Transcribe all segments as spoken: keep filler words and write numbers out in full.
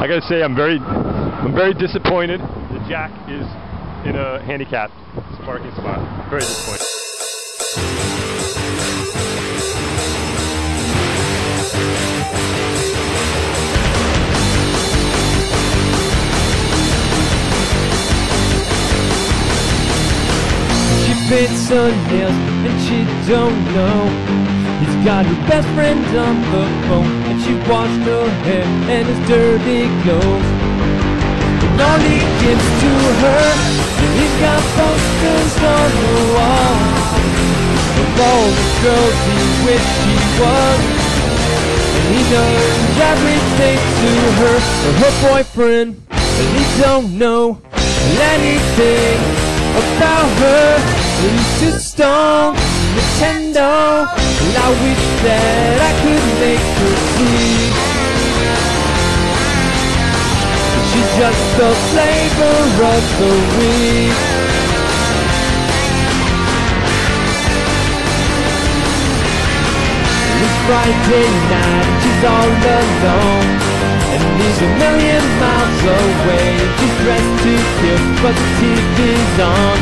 I gotta say, I'm very, I'm very disappointed that Jack is in a handicapped parking spot. Very disappointed. She paints her nails and she don't know. He's got her best friend on the phone, and she washed her hair and his dirty clothes. And all he gives to her, he's got posters on the wall of all the girls he wished he was. And he does everything to her, or her boyfriend, and he don't know anything about her. Lucy Stone, Nintendo, and I wish that I could make her see she's just the flavor of the week. It's Friday night and she's all alone, and he's a million miles away. She's dressed to kill, but the T V's on,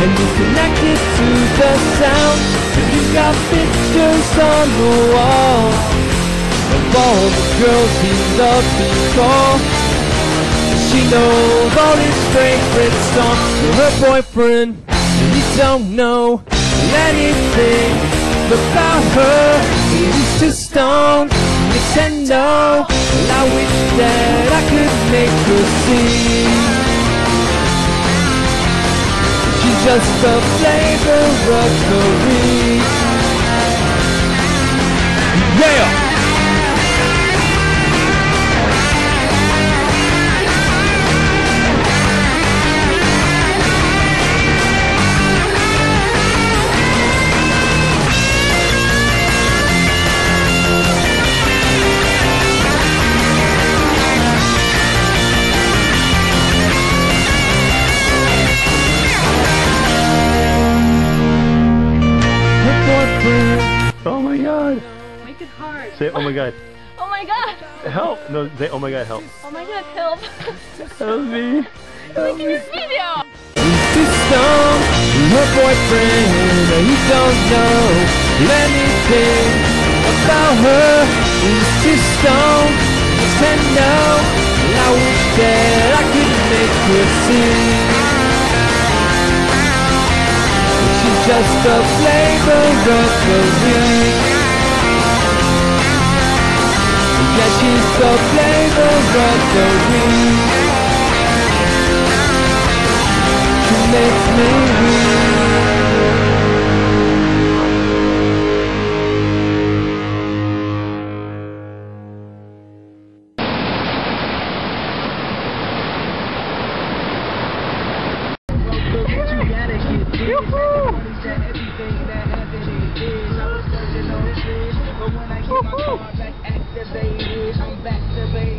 and he's connected to the sound. And he's got pictures on the wall of all the girls he loved before. She knows all his favorite songs to her boyfriend, and he don't know anything about her. He's just stoned, Nintendo, and I wish that I could make her see just the flavor of the week. Yeah! Oh my god! Make it hard. Say, oh my god. Oh my god! Help! No, say, oh my god, help. Oh my god, help. Help me. Help me. This video! Lucy Stone, her boyfriend, he don't know anything about her. Lucy Stone, Nintendo, and I wish that I could make her see just the flavor of the week. Yeah, she's the flavor of the week. She makes me activated, I'm back to baby.